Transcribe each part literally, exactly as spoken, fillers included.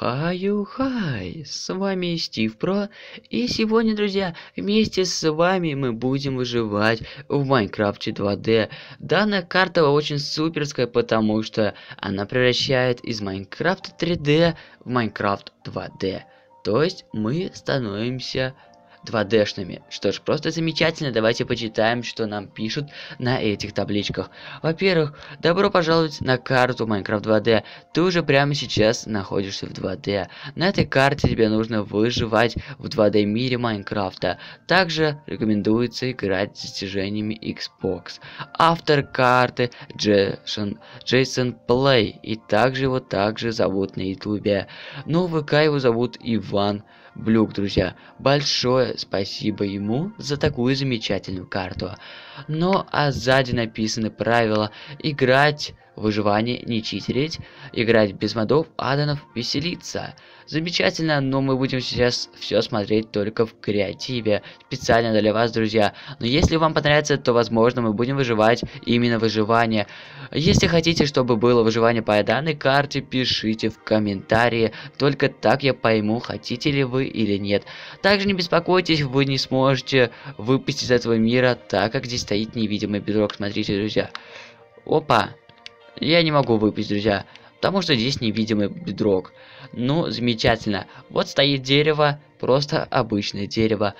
Хаю-хай, с вами Стив Про, и сегодня, друзья, вместе с вами мы будем выживать в Майнкрафте два дэ. Данная карта очень суперская, потому что она превращает из Майнкрафта три дэ в Майнкрафт два дэ. То есть мы становимся два дэ-шными. Что ж, просто замечательно. Давайте почитаем, что нам пишут на этих табличках. Во-первых, добро пожаловать на карту Майнкрафт два дэ. Ты уже прямо сейчас находишься в два дэ. На этой карте тебе нужно выживать в два дэ мире Майнкрафта. Также рекомендуется играть с достижениями Xbox. Автор карты Джейсон, Джейсон Плей. И также его также зовут на Ютубе. Но в ВК его зовут Иван Блюк, друзья. Большое спасибо ему за такую замечательную карту. Ну, а сзади написаны правила. Играть, выживание, не читерить, играть без модов, аддонов, веселиться. Замечательно, но мы будем сейчас все смотреть только в креативе. Специально для вас, друзья. Но если вам понравится, то, возможно, мы будем выживать именно выживание. Если хотите, чтобы было выживание по данной карте, пишите в комментарии. Только так я пойму, хотите ли вы или нет. Также не беспокойтесь, вы не сможете выпасть из этого мира, так как здесь стоит невидимый бедрок. Смотрите, друзья. Опа! Я не могу выпасть, друзья. Потому что здесь невидимый бедрок. Ну, замечательно. Вот стоит дерево. Просто обычное дерево.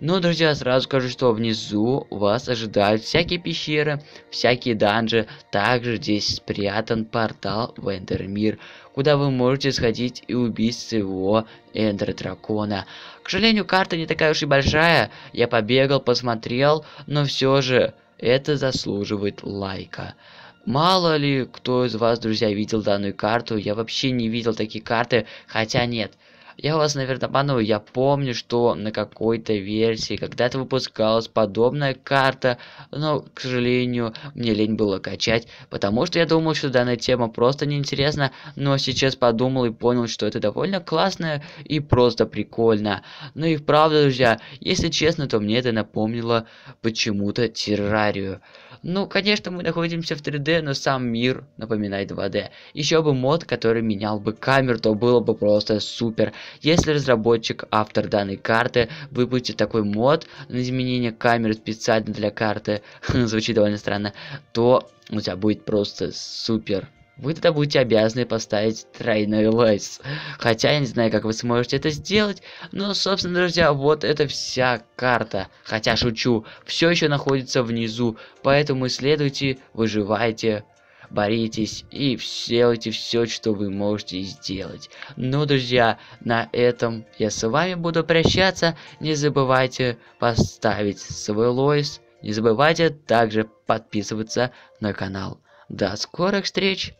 Ну, друзья, сразу скажу, что внизу вас ожидают всякие пещеры, всякие данжи. Также здесь спрятан портал в Эндер Мир, куда вы можете сходить и убить своего Эндер Дракона. К сожалению, карта не такая уж и большая. Я побегал, посмотрел, но все же это заслуживает лайка. Мало ли, кто из вас, друзья, видел данную карту. Я вообще не видел такие карты, хотя нет. Я вас, наверное, обману. Я помню, что на какой-то версии когда-то выпускалась подобная карта, но, к сожалению, мне лень было качать, потому что я думал, что данная тема просто неинтересна, но сейчас подумал и понял, что это довольно классно и просто прикольно. Ну и правда, друзья, если честно, то мне это напомнило почему-то террарию. Ну, конечно, мы находимся в три дэ, но сам мир напоминает два дэ. Еще бы мод, который менял бы камеру, то было бы просто супер. Если разработчик, автор данной карты, выпустит такой мод на изменение камеры специально для карты, звучит довольно странно, то у тебя будет просто супер. Вы тогда будете обязаны поставить тройной лайк. Хотя я не знаю, как вы сможете это сделать. Но, собственно, друзья, вот это вся карта. Хотя шучу, все еще находится внизу. Поэтому исследуйте, выживайте, боритесь и сделайте все, что вы можете сделать. Ну, друзья, на этом я с вами буду прощаться. Не забывайте поставить свой лайк. Не забывайте также подписываться на канал. До скорых встреч!